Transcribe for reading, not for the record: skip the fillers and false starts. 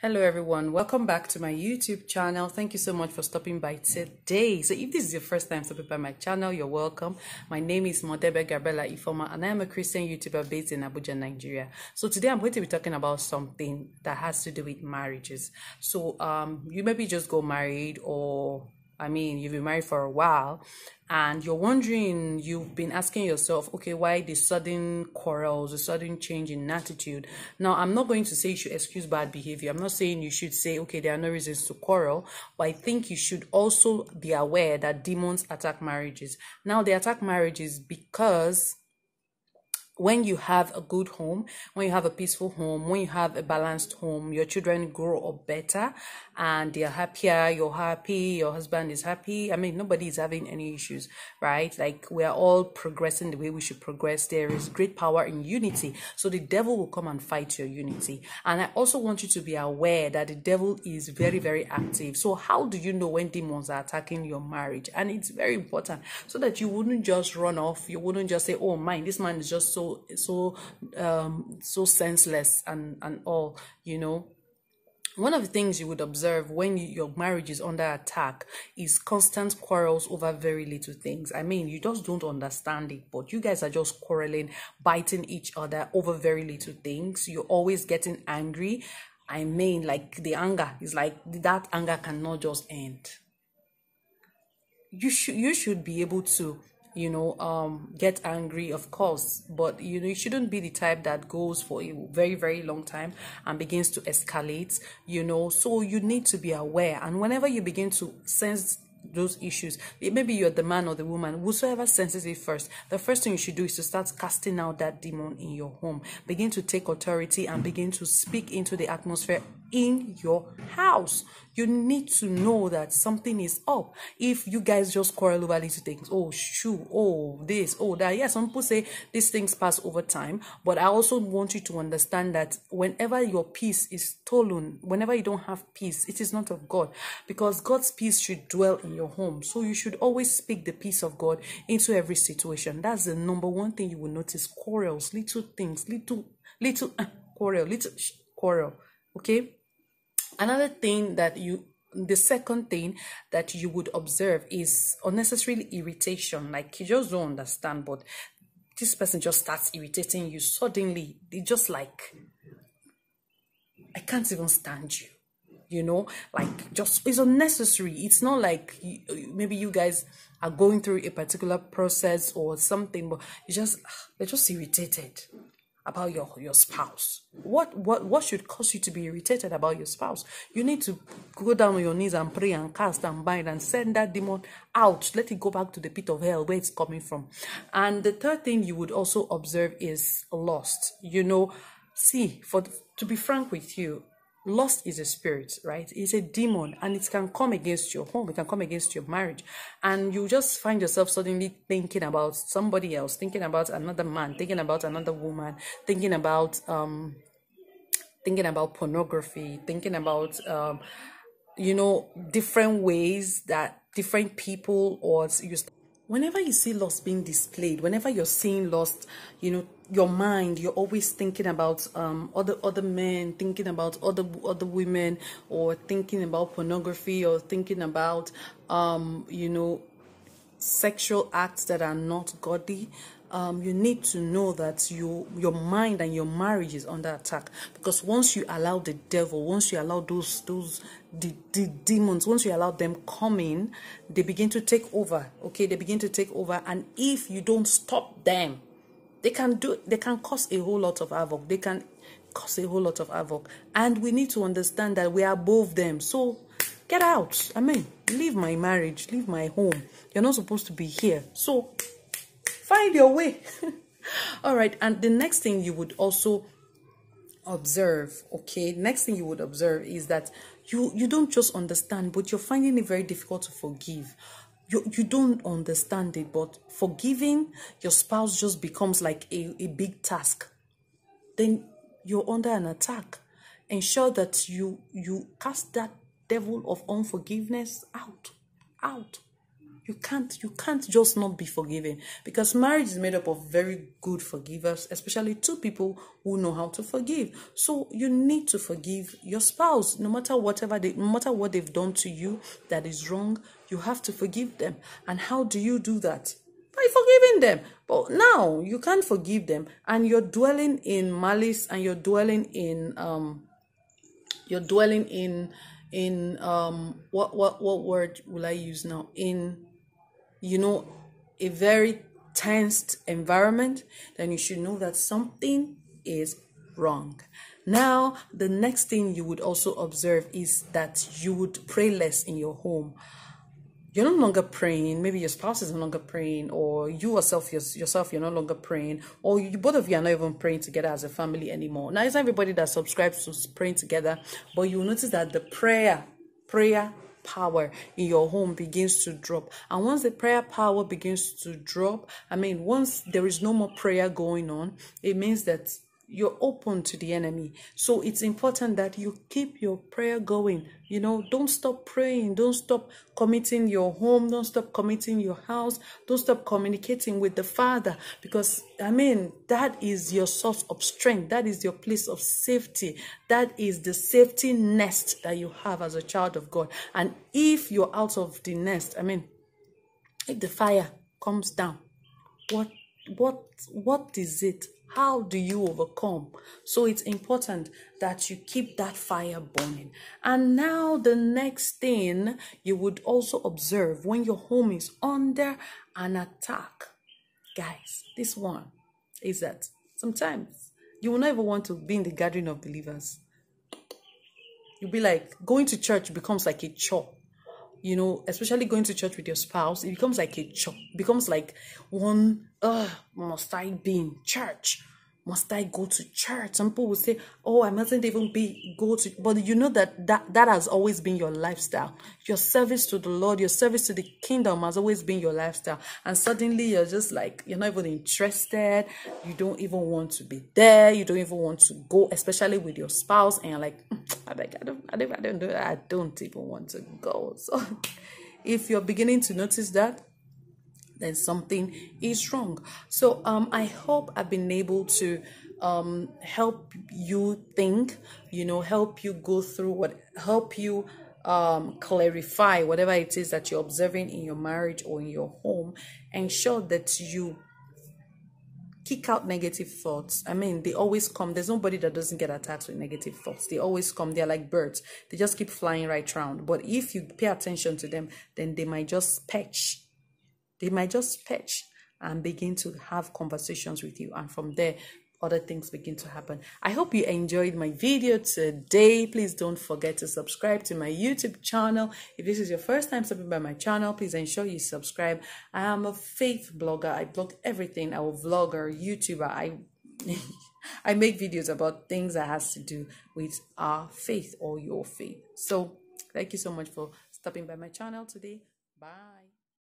Hello everyone, welcome back to my YouTube channel. Thank you so much for stopping by today. So if this is your first time stopping by my channel, you're welcome. My name is Modebe Gabriela Ifoma and I am a Christian YouTuber based in Abuja, Nigeria. So today I'm going to be talking about something that has to do with marriages. So you maybe just got married, or I mean, you've been married for a while and you're wondering, you've been asking yourself, okay, why the sudden quarrels, the sudden change in attitude? Now, I'm not going to say you should excuse bad behavior. I'm not saying you should say, okay, there are no reasons to quarrel, but I think you should also be aware that demons attack marriages. Now, they attack marriages because when you have a good home, when you have a peaceful home, when you have a balanced home, your children grow up better and they are happier, you're happy, your husband is happy. I mean, nobody is having any issues, right? Like, we are all progressing the way we should progress. There is great power in unity. So the devil will come and fight your unity. And I also want you to be aware that the devil is very, very active. So how do you know when demons are attacking your marriage? And it's very important so that you wouldn't just run off. You wouldn't just say, oh, mine, this man is just so senseless and all, you know. One of the things you would observe when your marriage is under attack is constant quarrels over very little things. I mean, you just don't understand it, but you guys are just quarreling, biting each other over very little things. You're always getting angry. I mean, like, the anger is like, that anger cannot just end. You should be able to, you know, get angry, of course, but you know, you shouldn't be the type that goes for a very, very long time and begins to escalate, you know. So you need to be aware, and whenever you begin to sense those issues, maybe you're the man or the woman, whosoever senses it first, the first thing you should do is to start casting out that demon in your home. Begin to take authority and begin to speak into the atmosphere in your house. You need to know that something is up. If you guys just quarrel over little things, oh shoot, oh this, oh that, yeah, some people say these things pass over time, but I also want you to understand that whenever your peace is stolen, whenever you don't have peace, it is not of God, because God's peace should dwell in your home. So you should always speak the peace of God into every situation. That's the number one thing you will notice. Quarrels, little things, little quarrel, okay? Another thing that the second thing that you would observe is unnecessary irritation. Like, you just don't understand, but this person just starts irritating you suddenly. They just like, I can't even stand you, you know, like, just, it's unnecessary. It's not like maybe you guys are going through a particular process or something, but you just, they're just irritated about your spouse. What should cause you to be irritated about your spouse? You need to go down on your knees and pray and cast and bind and send that demon out. Let it go back to the pit of hell where it's coming from. And the third thing you would also observe is lust. You know, see, to be frank with you, lust is a spirit, right? It's a demon, and it can come against your home. It can come against your marriage, and you just find yourself suddenly thinking about somebody else, thinking about another man, thinking about another woman, thinking about pornography, thinking about you know, different ways that different people, or you. Whenever you see lust being displayed, whenever you're seeing lust, you know, your mind, you're always thinking about other men, thinking about other women, or thinking about pornography, or thinking about you know, sexual acts that are not godly. You need to know that your mind and your marriage is under attack, because once you allow the devil, once you allow the demons, once you allow them come in, they begin to take over. Okay, they begin to take over, and if you don't stop them, they can cause a whole lot of havoc. They can cause a whole lot of havoc, and we need to understand that we are above them. So get out. I mean, leave my marriage, leave my home. You're not supposed to be here. So find your way. All right. And the next thing you would also observe, okay, next thing you would observe is that you don't just understand, but you're finding it very difficult to forgive. You don't understand it, but forgiving your spouse just becomes like a big task. Then you're under an attack. Ensure that you cast that devil of unforgiveness out. You can't just not be forgiving, because marriage is made up of very good forgivers, especially two people who know how to forgive. So you need to forgive your spouse, no matter what they've done to you that is wrong. You have to forgive them. And how do you do that? By forgiving them. But now you can't forgive them, and you're dwelling in malice, and you're dwelling in what word will I use now? In, you know, a very tensed environment, then you should know that something is wrong. Now, the next thing you would also observe is that you would pray less in your home. You're no longer praying. Maybe your spouse is no longer praying, or you yourself, you're no longer praying, or both of you are not even praying together as a family anymore. Now, it's everybody that subscribes to praying together, but you'll notice that the prayer power in your home begins to drop. And once the prayer power begins to drop, once there is no more prayer going on, it means that you're open to the enemy. So it's important that you keep your prayer going. You know, don't stop praying. Don't stop committing your home. Don't stop committing your house. Don't stop communicating with the Father, because, that is your source of strength. That is your place of safety. That is the safety nest that you have as a child of God. And if you're out of the nest, if the fire comes down, what is it? How do you overcome? So it's important that you keep that fire burning. And now the next thing you would also observe when your home is under an attack, guys, this one is that sometimes you will never want to be in the gathering of believers. You'll be like, going to church becomes like a chore. You know, especially going to church with your spouse, it becomes like a chore. It becomes like one, must I be in church? Must I go to church? Some people will say, oh, I mustn't even go to... But you know that has always been your lifestyle. Your service to the Lord, your service to the kingdom has always been your lifestyle. And suddenly you're just like, you're not even interested. You don't even want to be there. You don't even want to go, especially with your spouse. And you're like, I don't even want to go. So if you're beginning to notice that, then something is wrong. So I hope I've been able to help you think, help you go through help you clarify whatever it is that you're observing in your marriage or in your home. Ensure that you kick out negative thoughts. They always come. There's nobody that doesn't get attacked with negative thoughts. They always come. They're like birds. They just keep flying right round. But if you pay attention to them, then they might just perch. They might just fetch and begin to have conversations with you. And from there, other things begin to happen. I hope you enjoyed my video today. Please don't forget to subscribe to my YouTube channel. If this is your first time stopping by my channel, please ensure you subscribe. I am a faith blogger. I blog everything. I'm a vlogger, YouTuber. I make videos about things that has to do with our faith or your faith. So thank you so much for stopping by my channel today. Bye.